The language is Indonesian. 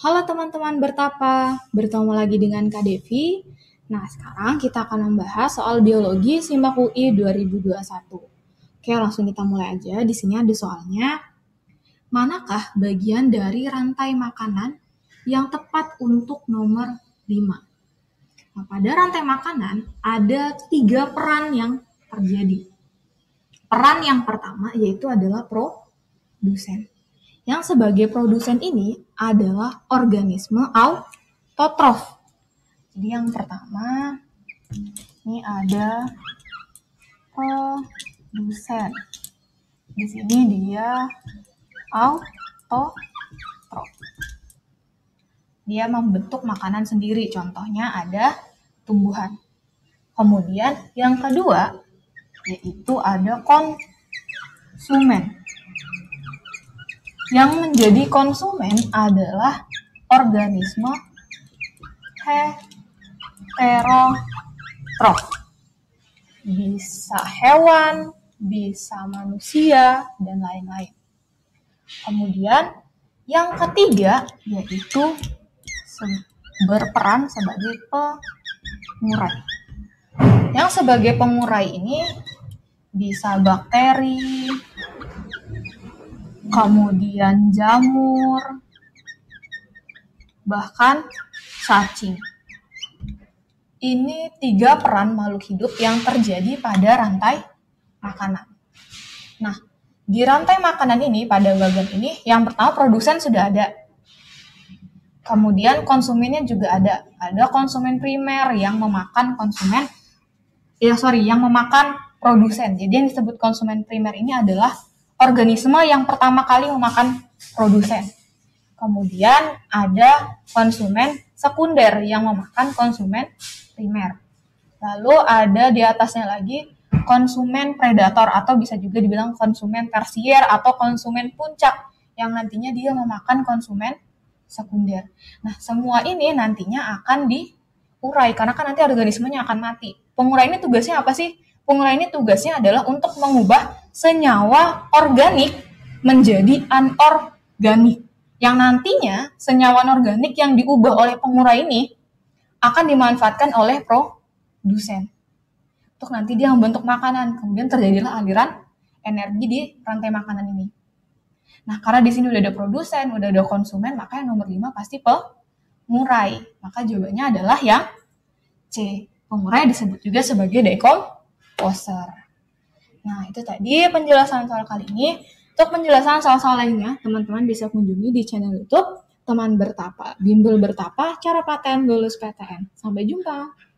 Halo teman-teman Bertapa, bertemu lagi dengan Kak Devi. Nah, sekarang kita akan membahas soal biologi Simak UI 2021. Oke, langsung kita mulai aja. Di sini ada soalnya, manakah bagian dari rantai makanan yang tepat untuk nomor 5? Nah, pada rantai makanan ada 3 peran yang terjadi. Peran yang pertama yaitu adalah produsen. Yang sebagai produsen ini adalah organisme autotrof. Jadi yang pertama ini ada produsen. Di sini dia autotrof. Dia membentuk makanan sendiri. Contohnya ada tumbuhan. Kemudian yang kedua yaitu ada konsumen. Yang menjadi konsumen adalah organisme heterotrof. Bisa hewan, bisa manusia, dan lain-lain. Kemudian yang ketiga yaitu berperan sebagai pengurai. Yang sebagai pengurai ini bisa bakteri, kemudian jamur, bahkan cacing. Ini 3 peran makhluk hidup yang terjadi pada rantai makanan. Nah, di rantai makanan ini, pada bagian ini, yang pertama produsen sudah ada. Kemudian konsumennya juga ada. Ada konsumen primer yang memakan produsen. Jadi yang disebut konsumen primer ini adalah organisme yang pertama kali memakan produsen. Kemudian ada konsumen sekunder yang memakan konsumen primer. Lalu ada di atasnya lagi konsumen predator atau bisa juga dibilang konsumen tersier atau konsumen puncak yang nantinya dia memakan konsumen sekunder. Nah, semua ini nantinya akan diurai karena kan nanti organismenya akan mati. Pengurai ini tugasnya apa sih? Pengurai ini tugasnya adalah untuk mengubah senyawa organik menjadi anorganik. Yang nantinya senyawa anorganik yang diubah oleh pengurai ini akan dimanfaatkan oleh produsen. Untuk nanti dia membentuk makanan, kemudian terjadilah aliran energi di rantai makanan ini. Nah, karena di sini udah ada produsen, udah ada konsumen, maka yang nomor 5 pasti pengurai. Maka jawabannya adalah yang C. Pengurai disebut juga sebagai dekomposer. Nah, itu tadi penjelasan soal kali ini. Untuk penjelasan soal-soal lainnya, teman-teman bisa kunjungi di channel YouTube Teman Bertapa, Bimbel Bertapa, Cara Paten Lulus PTN. Sampai jumpa!